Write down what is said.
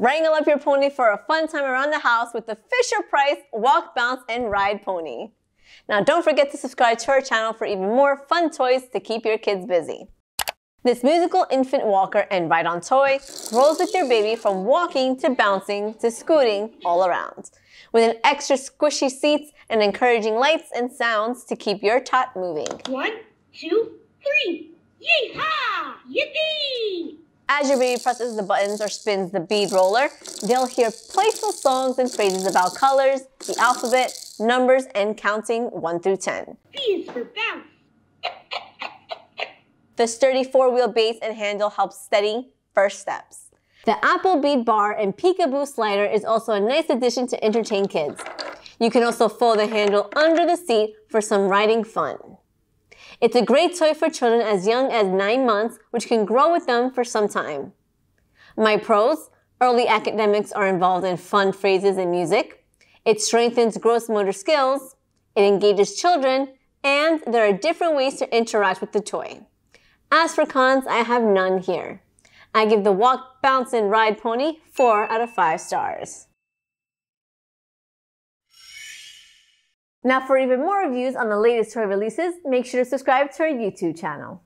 Wrangle up your pony for a fun time around the house with the Fisher-Price Walk, Bounce, and Ride Pony. Now don't forget to subscribe to our channel for even more fun toys to keep your kids busy. This musical infant walker and ride-on toy rolls with your baby from walking to bouncing to scooting all around, with an extra squishy seats and encouraging lights and sounds to keep your tot moving. 1, 2, 3, yee-haw, yippee! As your baby presses the buttons or spins the bead roller, they'll hear playful songs and phrases about colors, the alphabet, numbers, and counting 1 through 10. B is for bounce. The sturdy 4-wheel base and handle help steady first steps. The apple bead bar and peekaboo slider is also a nice addition to entertain kids. You can also fold the handle under the seat for some riding fun. It's a great toy for children as young as 9 months, which can grow with them for some time. My pros: early academics are involved in fun phrases and music. It strengthens gross motor skills. It engages children, and there are different ways to interact with the toy. As for cons, I have none here. I give the Walk, Bounce, and Ride Pony 4 out of 5 stars. Now for even more reviews on the latest toy releases, make sure to subscribe to our YouTube channel.